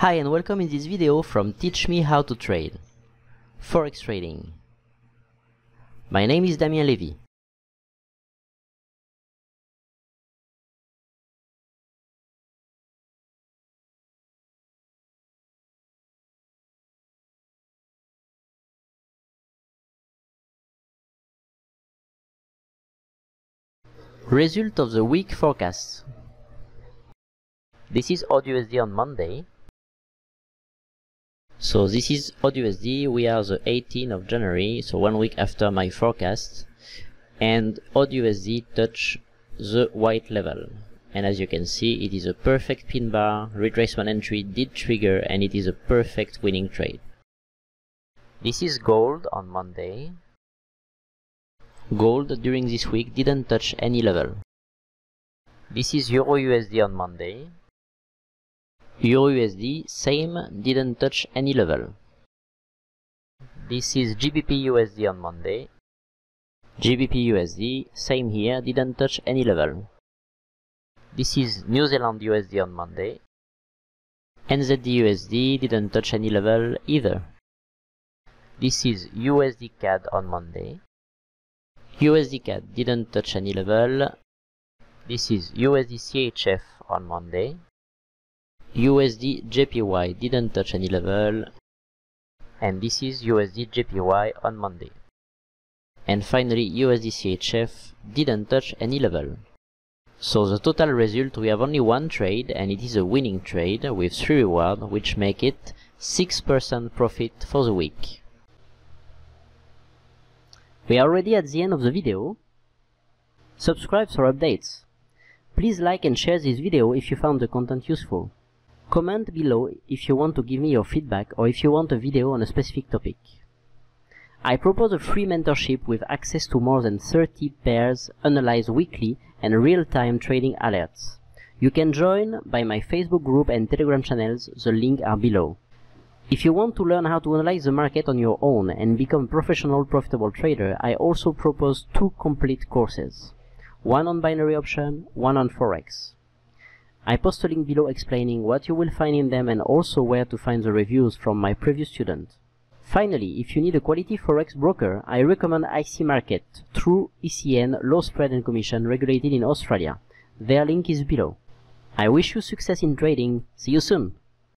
Hi and welcome in this video from Teach Me How to Trade Forex Trading. My name is Damien Lévy. Result of the week forecast. This is AUDUSD on Monday. So this is AUDUSD, we are the 18th of January, so 1 week after my forecast, and AUDUSD touched the white level. And as you can see, it is a perfect pin bar, retracement entry did trigger, and it is a perfect winning trade. This is gold on Monday. Gold during this week didn't touch any level. This is EURUSD on Monday. EURUSD, same, didn't touch any level. This is GBPUSD on Monday. GBPUSD, same here, didn't touch any level. This is New Zealand USD on Monday. NZDUSD didn't touch any level either. This is USDCAD on Monday. USDCAD didn't touch any level. This is USDCHF on Monday. USD-JPY didn't touch any level, and this is USD-JPY on Monday. And finally, USDCHF didn't touch any level. So the total result, we have only one trade, and it is a winning trade with 3 rewards, which make it 6% profit for the week. We are already at the end of the video. Subscribe for updates. Please like and share this video if you found the content useful. Comment below if you want to give me your feedback or if you want a video on a specific topic. I propose a free mentorship with access to more than 30 pairs analyzed weekly and real-time trading alerts. You can join by my Facebook group and Telegram channels, the links are below. If you want to learn how to analyze the market on your own and become a professional profitable trader, I also propose 2 complete courses. One on binary option, one on Forex. I post a link below explaining what you will find in them and also where to find the reviews from my previous students. Finally, if you need a quality Forex broker, I recommend IC Market through ECN, Low Spread and Commission, regulated in Australia. Their link is below. I wish you success in trading. See you soon!